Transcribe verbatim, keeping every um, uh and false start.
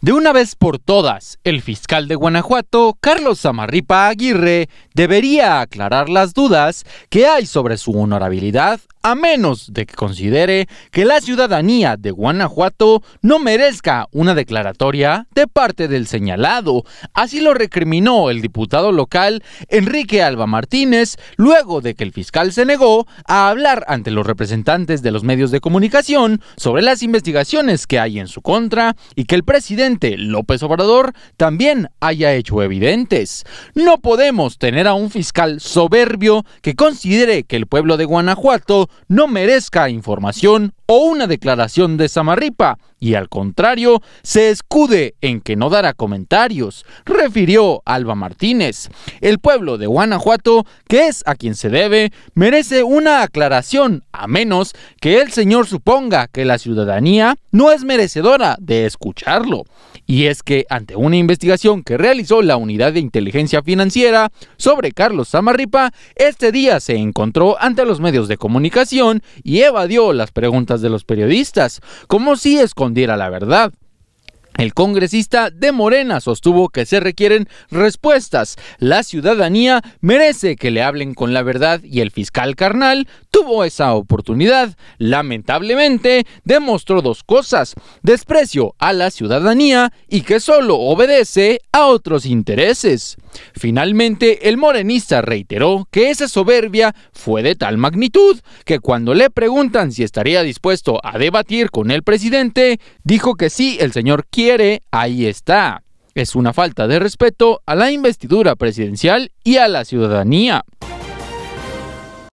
De una vez por todas, el fiscal de Guanajuato, Carlos Zamarripa Aguirre, debería aclarar las dudas que hay sobre su honorabilidad, a menos de que considere que la ciudadanía de Guanajuato no merezca una declaratoria de parte del señalado. Así lo recriminó el diputado local Enrique Alba Martínez, luego de que el fiscal se negó a hablar ante los representantes de los medios de comunicación sobre las investigaciones que hay en su contra y que el presidente López Obrador también haya hecho evidentes. No podemos tener a un fiscal soberbio que considere que el pueblo de Guanajuato no merezca información o una declaración de Zamarripa y al contrario se escude en que no dará comentarios, refirió Alba Martínez. El pueblo de Guanajuato, que es a quien se debe, merece una aclaración, a menos que el señor suponga que la ciudadanía no es merecedora de escucharlo. Y es que ante una investigación que realizó la Unidad de Inteligencia Financiera sobre Carlos Zamarripa, este día se encontró ante los medios de comunicación y evadió las preguntas de los periodistas, como si escondiera la verdad. El congresista de Morena sostuvo que se requieren respuestas. La ciudadanía merece que le hablen con la verdad y el fiscal carnal tuvo esa oportunidad. Lamentablemente, demostró dos cosas: desprecio a la ciudadanía y que solo obedece a otros intereses. Finalmente, el morenista reiteró que esa soberbia fue de tal magnitud que cuando le preguntan si estaría dispuesto a debatir con el presidente, dijo que sí, el señor quiere, ahí está. Es una falta de respeto a la investidura presidencial y a la ciudadanía.